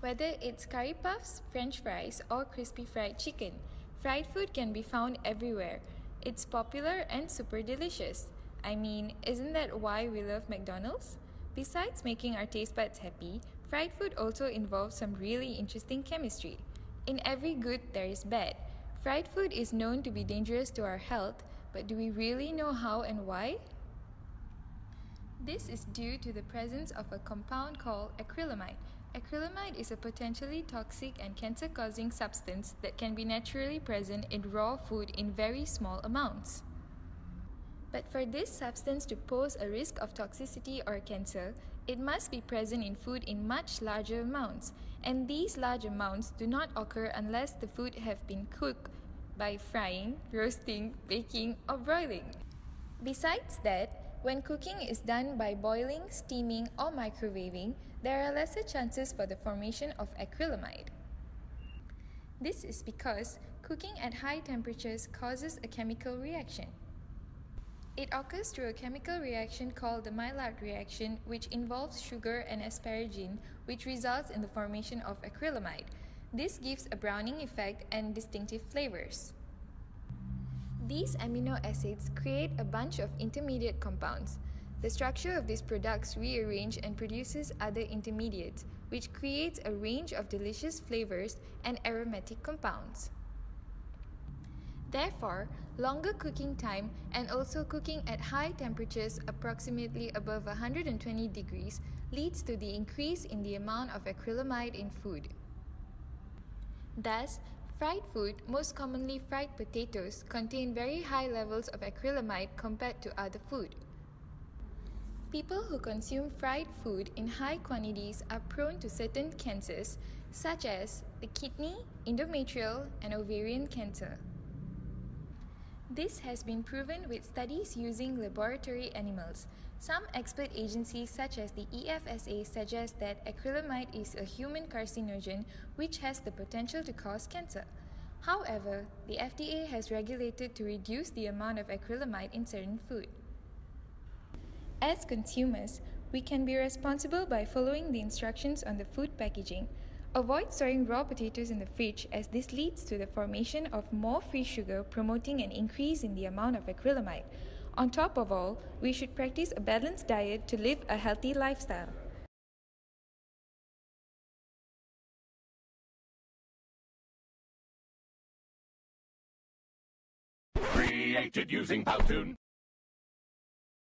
whether it's curry puffs, french fries, or crispy fried chicken. Fried food can be found everywhere. It's popular and super delicious. I mean, isn't that why we love McDonald's? Besides making our taste buds happy, fried food also involves some really interesting chemistry. In every good, there is bad. Fried food is known to be dangerous to our health, but do we really know how and why? This is due to the presence of a compound called acrylamide. Acrylamide is a potentially toxic and cancer-causing substance that can be naturally present in raw food in very small amounts. But for this substance to pose a risk of toxicity or cancer, it must be present in food in much larger amounts, and these large amounts do not occur unless the food have been cooked by frying, roasting, baking, or broiling. Besides that, when cooking is done by boiling, steaming, or microwaving, there are lesser chances for the formation of acrylamide. This is because cooking at high temperatures causes a chemical reaction. It occurs through a chemical reaction called the Maillard reaction, which involves sugar and asparagine, which results in the formation of acrylamide. This gives a browning effect and distinctive flavors. These amino acids create a bunch of intermediate compounds. The structure of these products rearranges and produces other intermediates, which creates a range of delicious flavors and aromatic compounds. Therefore, longer cooking time and also cooking at high temperatures, approximately above 120 degrees, leads to the increase in the amount of acrylamide in food. Thus, fried food, most commonly fried potatoes, contain very high levels of acrylamide compared to other food. People who consume fried food in high quantities are prone to certain cancers, such as the kidney, endometrial, and ovarian cancer. This has been proven with studies using laboratory animals. Some expert agencies such as the EFSA suggest that acrylamide is a human carcinogen which has the potential to cause cancer. However, the FDA has regulated to reduce the amount of acrylamide in certain food. As consumers, we can be responsible by following the instructions on the food packaging. Avoid storing raw potatoes in the fridge, as this leads to the formation of more free sugar, promoting an increase in the amount of acrylamide. On top of all, we should practice a balanced diet to live a healthy lifestyle. Created using Powtoon.